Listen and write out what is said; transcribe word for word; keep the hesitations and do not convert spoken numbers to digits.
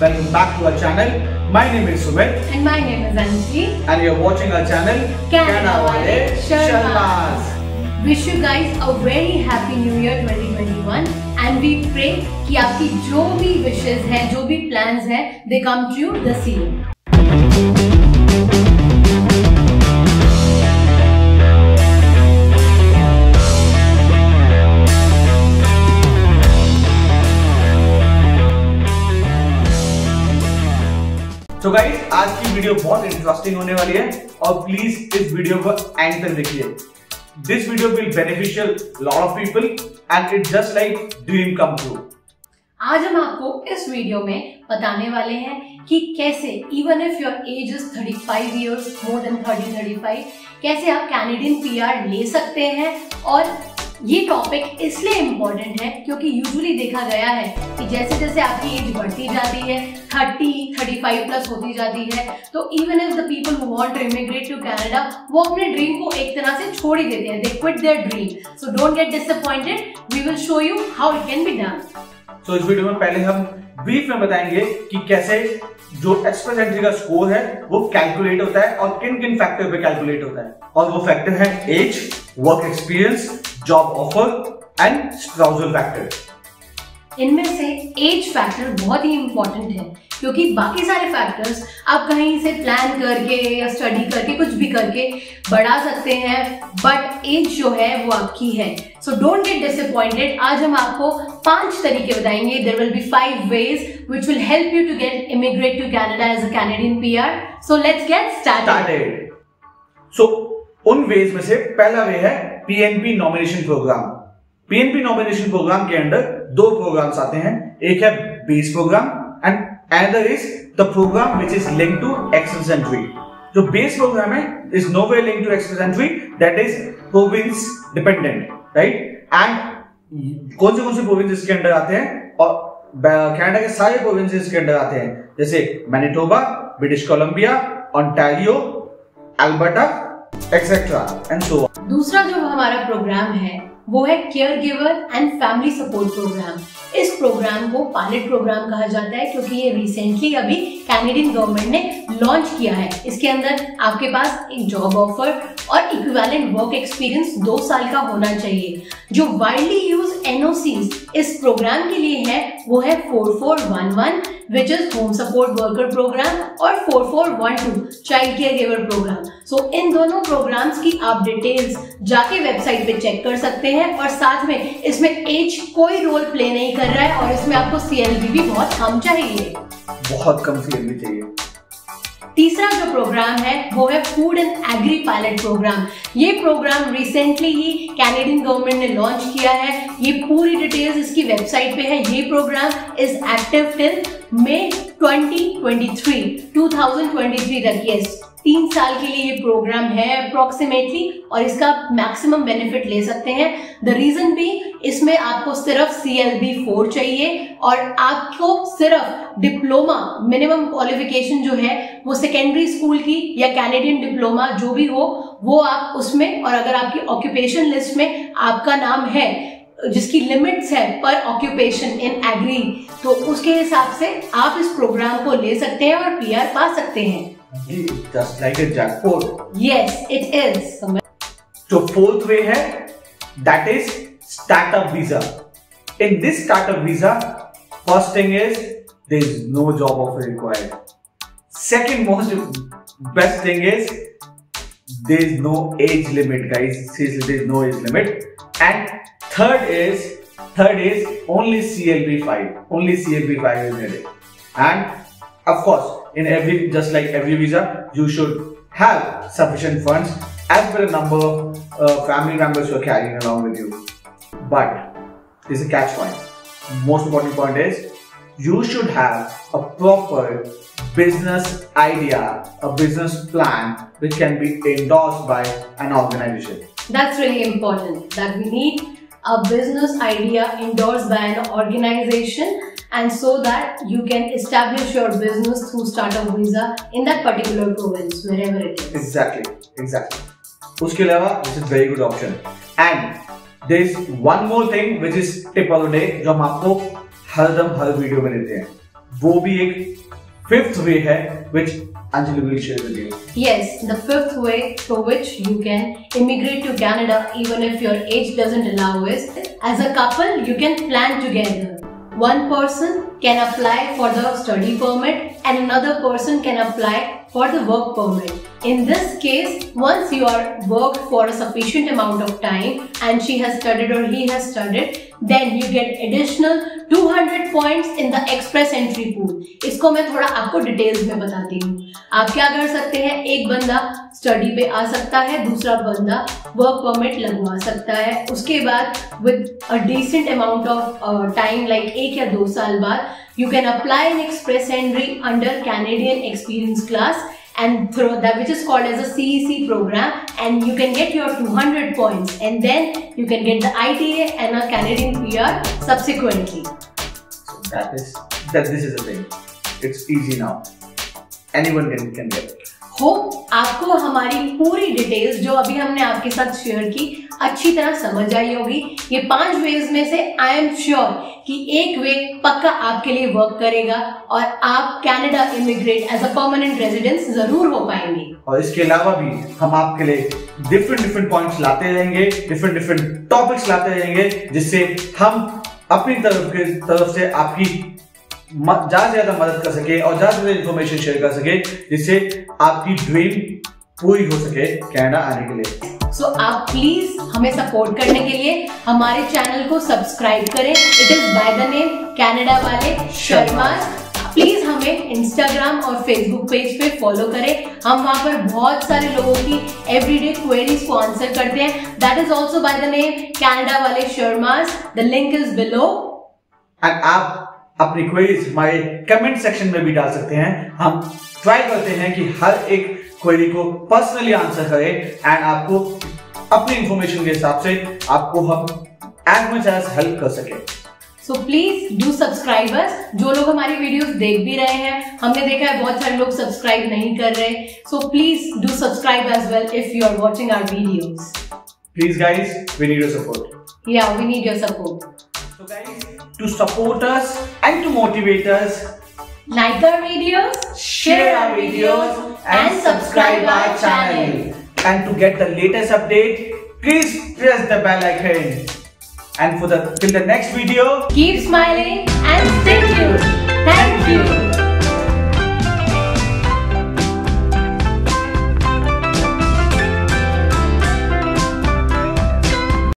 Welcome back to our channel. My name is Sumit. And my name is Anji. And you're watching our channel Canadawaale Sharma. Wish you guys a very happy New Year twenty twenty-one. And we pray कि आपकी जो भी wishes हैं, जो भी plans हैं, they come true this year. तो guys आज की वीडियो बहुत इंटरेस्टिंग होने वाली है और प्लीज इस वीडियो को एंड तक देखिए। This video will beneficial lot of people and it just like dream come true. आज हम आपको इस वीडियो में बताने वाले हैं कि कैसे even if your age is thirty five years more than thirty thirty five कैसे आप कैनेडियन पीआर ले सकते हैं। और ये टॉपिक इसलिए इम्पोर्टेंट है क्योंकि यूजुअली देखा गया है कि जैसे जैसे आपकी एज बढ़ती जाती है थर्टी, थर्टी फाइव प्लस होती जाती है तो even if the people who want to immigrate to Canada वो अपने ड्रीम को एक तरह से छोड़ ही देते हैं, they quit their dream. So don't get disappointed, we will show you how it can be done. So इस वीडियो में पहले हम ब्रीफ में बताएंगे कि कैसे जो एक्सप्रेस एंट्री का स्कोर है वो कैलकुलेट होता है और किन किन फैक्टर पे कैलकुलेट होता है, और वो फैक्टर है age, work experience, job offer and spousal factor. इनमें से एज फैक्टर बहुत ही इंपॉर्टेंट है क्योंकि बाकी सारे फैक्टर्स आप कहीं से प्लान करके या स्टडी करके कुछ भी करके बढ़ा सकते हैं, बट एज जो है वो आपकी है। So don't get disappointed. आज हम आपको पांच तरीके बताएंगे, there will be five ways which will help you to get immigrate to Canada as a Canadian PR. So let's get started. So उन वेज में से पहला वे है PNP nomination program. PNP nomination program के अंदर दो programs आते हैं, एक है base program and other is the program which is linked to express entry. जो बेस प्रोग्राम है is no way linked to express entry, that is province dependent, right. And कौन से कौन से प्रोविंस इसके अंडर आते हैं, और कनाडा के सारे प्रोविंस इसके अंडर आते हैं, जैसे Manitoba, British Columbia, Ontario, Alberta etcetera and so on. दूसरा जो हमारा प्रोग्राम है वो है care giver and family support program. इस प्रोग्राम को पायलट प्रोग्राम कहा जाता है क्योंकि ये रिसेंटली अभी कैनेडियन गवर्नमेंट ने लॉन्च किया है। इसके अंदर आपके पास एक जॉब ऑफर और इक्विवेलेंट वर्क एक्सपीरियंस दो साल का होना चाहिए। जो वाइडली यूज एनओसी इस प्रोग्राम के लिए है वो है four four one one which is home support worker program और four four one two child care giver program. So इन दोनों प्रोग्राम्स की आप डिटेल्स जाके वेबसाइट पे चेक कर सकते हैं। और साथ में इसमें एज कोई रोल प्ले नहीं कर रहा है और इसमें आपको सीएलबी भी बहुत कम चाहिए, बहुत कम सीएलबी चाहिए। तीसरा जो प्रोग्राम है वो है food and agri pilot program. ये प्रोग्राम रिसेंटली ही कैनेडियन गवर्नमेंट ने लॉन्च किया है। ये पूरी डिटेल्स इसकी वेबसाइट पे है। ये program is active till May twenty twenty three तक, यस, तीन साल के लिए ये प्रोग्राम है अप्रोक्सीमेटली, और इसका मैक्सिमम बेनिफिट ले सकते हैं। द रीजन भी इसमें आपको सिर्फ सी एल बी फोर चाहिए और आपको सिर्फ डिप्लोमा मिनिमम क्वालिफिकेशन जो है वो सेकेंडरी स्कूल की या कैनेडियन डिप्लोमा जो भी हो वो आप उसमें, और अगर आपकी ऑक्यूपेशन लिस्ट में आपका नाम है जिसकी लिमिट्स है पर ऑक्यूपेशन इन एग्री, तो उसके हिसाब से आप इस प्रोग्राम को ले सकते हैं और पीआर पा सकते हैं। Just like a jackpot. Yes, it is. So fourth way है, that is startup visa. In this startup visa, first thing is there is no job offer required. Second most best thing is there is no age limit, guys. Seriously, there is no age limit. And third is third is only C L B five. Only C L B five is needed. And of course, in every, just like every visa, you should have sufficient funds as per the number of uh, family members you are carrying along with you. But there's a catch point. Most important point is you should have a proper business idea, a business plan which can be endorsed by an organization. That's really important, that we need a business idea endorsed by an organization. And so that you can establish your business through startup visa in that particular province, wherever it is. Exactly, exactly. उसके अलावा this is very good option. And there is one more thing which is tip of the day जो हम आपको हर दम हर video में देते हैं, वो भी एक fifth way है which Anjali will share with you. Yes, the fifth way through which you can immigrate to Canada even if your age doesn't allow is as a couple you can plan together. One person can apply for the study permit and another person can apply for the work permit. In this case, once you are worked for a sufficient amount of time and she has studied or he has studied, then you get additional two hundred points in the express entry pool. इसको मैं थोड़ा आपको details में बताती हूँ. आप क्या कर सकते हैं? एक बंदा study पे आ सकता है, दूसरा बंदा work permit लगवा सकता है. उसके बाद with a decent amount of uh, time, like एक या दो साल बाद, you can apply an express entry under Canadian Experience Class. And through that, which is called as a C E C program, and you can get your two hundred points, and then you can get the I T A and a Canadian P R subsequently. So that is that. This is the thing. It's easy now. Anyone can can get it. Hope आपको हमारी पूरी details जो अभी हमने आपके साथ share की अच्छी तरह समझ आई होगी. ये पांच वेज में से आई एम श्योर कि एक वे पक्का आपके लिए वर्क करेगा और आप Canada immigrate as a permanent residence जरूर हो पाएंगे. और इसके अलावा भी हम आपके लिए डिफरेंट डिफरेंट पॉइंट्स लाते रहेंगे, डिफरेंट डिफरेंट टॉपिक्स लाते रहेंगे, जिससे हम अपनी तरफ के तरफ से आपकी ज्यादा ज्यादा मदद कर सके और ज्यादा ज्यादा इंफॉर्मेशन शेयर कर सके, जिससे आपकी ड्रीम पूरी हो सके कनाडा आने के लिए. सो so, आप प्लीज हमें सपोर्ट करने के लिए हमारे चैनल को सब्सक्राइब करें. It is by the name कनाडावाले शर्मा. प्लीज हमें इंस्टाग्राम और फेसबुक पेज पे फॉलो करें. हम वहाँ पर बहुत सारे लोगों की एवरीडे क्वेरीज को आंसर करते हैं. That is also by the name कनाडावाले Sharma. The link is below. And आप अपनी क्वेरीज हमारे कमेंट सेक्शन में भी डाल सकते हैं. हम ट्राई करते हैं कि हर एक क्वेरी को पर्सनली आंसर करें एंड आपको अपनी इंफॉर्मेशन के हिसाब से आपको हम एज मच एज हेल्प कर सके. So please do subscribers. जो लोग हमारी वीडियोस देख भी रहे हैं, हमने देखा है बहुत सारे लोग सब्सक्राइब नहीं कर रहे. So please do subscribe as well if you are watching our videos. Please guys, we need your support. या we need your support. So guys, to support us and to motivate us, like our videos, share our videos and subscribe our channel. And to get the latest update, please press the bell icon. And for the till the next video, keep smiling and stay tuned. Thank you.